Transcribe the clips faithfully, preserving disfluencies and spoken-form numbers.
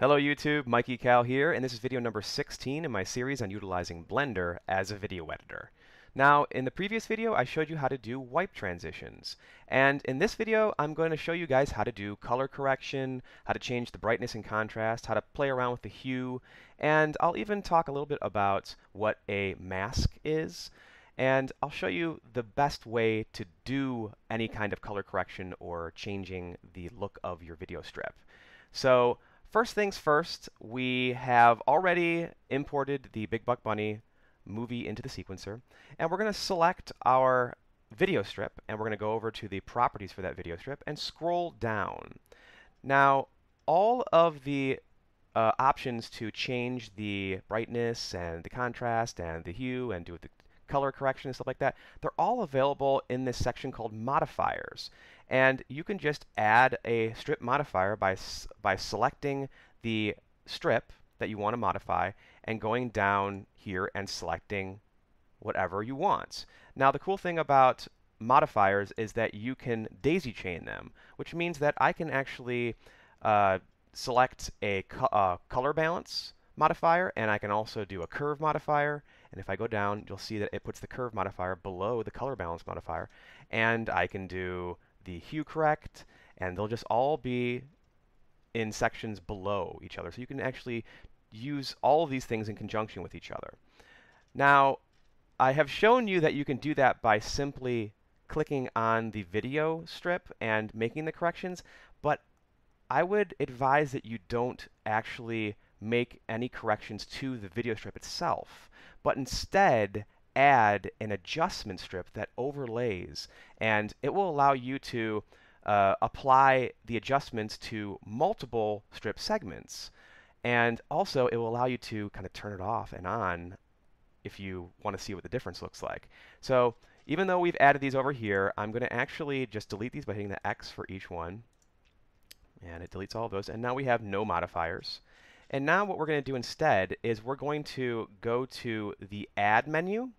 Hello YouTube, Mikeycal here, and this is video number sixteen in my series on utilizing Blender as a video editor. Now, in the previous video, I showed you how to do wipe transitions, and in this video, I'm going to show you guys how to do color correction, how to change the brightness and contrast, how to play around with the hue, and I'll even talk a little bit about what a mask is, and I'll show you the best way to do any kind of color correction or changing the look of your video strip. So, first things first, we have already imported the Big Buck Bunny movie into the sequencer, and we're going to select our video strip, and we're going to go over to the properties for that video strip and scroll down. Now, all of the uh, options to change the brightness and the contrast and the hue and do the color correction and stuff like that, they're all available in this section called modifiers. And you can just add a strip modifier by, by selecting the strip that you want to modify and going down here and selecting whatever you want. Now, the cool thing about modifiers is that you can daisy chain them, which means that I can actually uh, select a co uh, color balance modifier, and I can also do a curve modifier, and if I go down, you'll see that it puts the curve modifier below the color balance modifier, and I can do the hue correct, and they'll just all be in sections below each other, so you can actually use all of these things in conjunction with each other. Now, I have shown you that you can do that by simply clicking on the video strip and making the corrections, but I would advise that you don't actually make any corrections to the video strip itself, but instead add an adjustment strip that overlays, and it will allow you to uh, apply the adjustments to multiple strip segments, and also it will allow you to kind of turn it off and on if you want to see what the difference looks like. So even though we've added these over here, I'm going to actually just delete these by hitting the X for each one, and it deletes all of those, and now we have no modifiers. And now what we're going to do instead is we're going to go to the Add menu,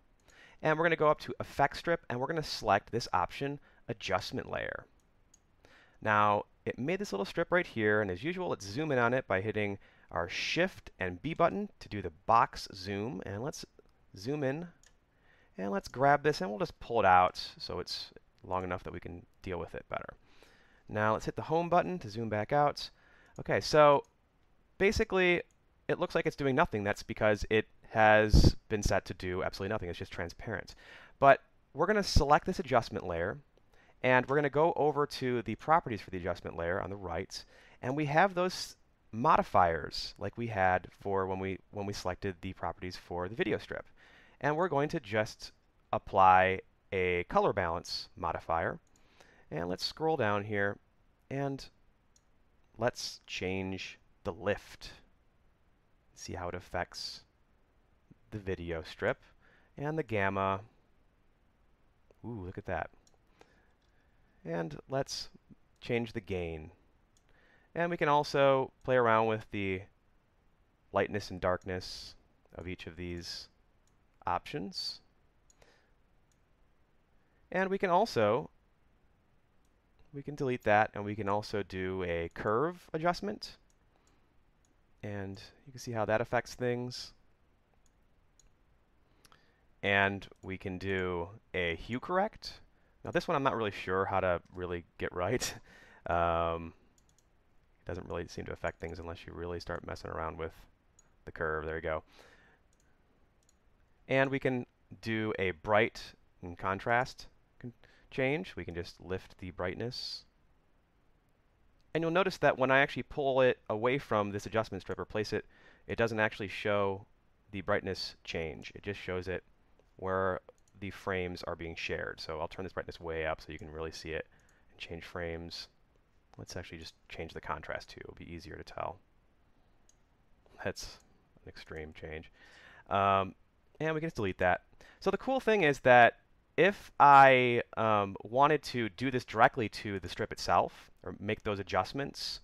and we're going to go up to Effect Strip, and we're going to select this option, Adjustment Layer. Now, it made this little strip right here, and as usual, let's zoom in on it by hitting our Shift and B button to do the box zoom, and let's zoom in, and let's grab this, and we'll just pull it out so it's long enough that we can deal with it better. Now, let's hit the Home button to zoom back out. Okay, so basically, it looks like it's doing nothing. That's because it has been set to do absolutely nothing. It's just transparent. But we're going to select this adjustment layer, and we're going to go over to the properties for the adjustment layer on the right, and we have those modifiers like we had for when we when we selected the properties for the video strip. And we're going to just apply a color balance modifier. And let's scroll down here, and let's change the lift. See how it affects the video strip and the gamma. Ooh, look at that. And let's change the gain. And we can also play around with the lightness and darkness of each of these options. And we can also we can delete that, and we can also do a curve adjustment. And you can see how that affects things. And we can do a hue correct. Now, this one I'm not really sure how to really get right. Um, it doesn't really seem to affect things unless you really start messing around with the curve. There you go. And we can do a bright and contrast change. We can just lift the brightness. And you'll notice that when I actually pull it away from this adjustment strip or place it, it doesn't actually show the brightness change. It just shows it where the frames are being shared. So I'll turn this brightness way up so you can really see it and change frames. Let's actually just change the contrast too. It'll be easier to tell. That's an extreme change. Um, and we can just delete that. So the cool thing is that if I um, wanted to do this directly to the strip itself, or make those adjustments,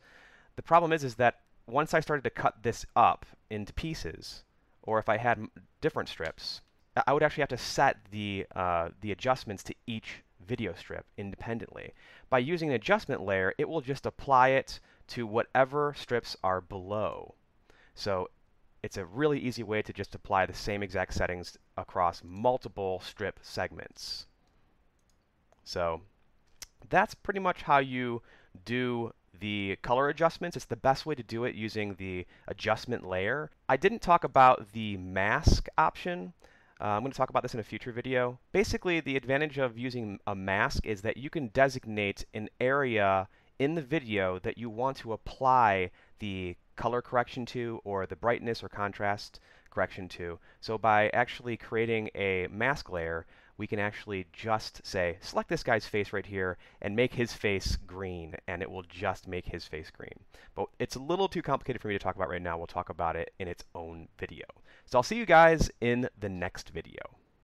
the problem is is that once I started to cut this up into pieces, or if I had m different strips, I would actually have to set the, uh, the adjustments to each video strip independently. By using an adjustment layer, it will just apply it to whatever strips are below. So it's a really easy way to just apply the same exact settings across multiple strip segments. So that's pretty much how you do the color adjustments. It's the best way to do it using the adjustment layer. I didn't talk about the mask option. Uh, I'm going to talk about this in a future video. Basically, the advantage of using a mask is that you can designate an area in the video that you want to apply the color correction to, or the brightness or contrast correction to. So by actually creating a mask layer, we can actually just say, select this guy's face right here and make his face green, and it will just make his face green. But it's a little too complicated for me to talk about right now. We'll talk about it in its own video. So I'll see you guys in the next video.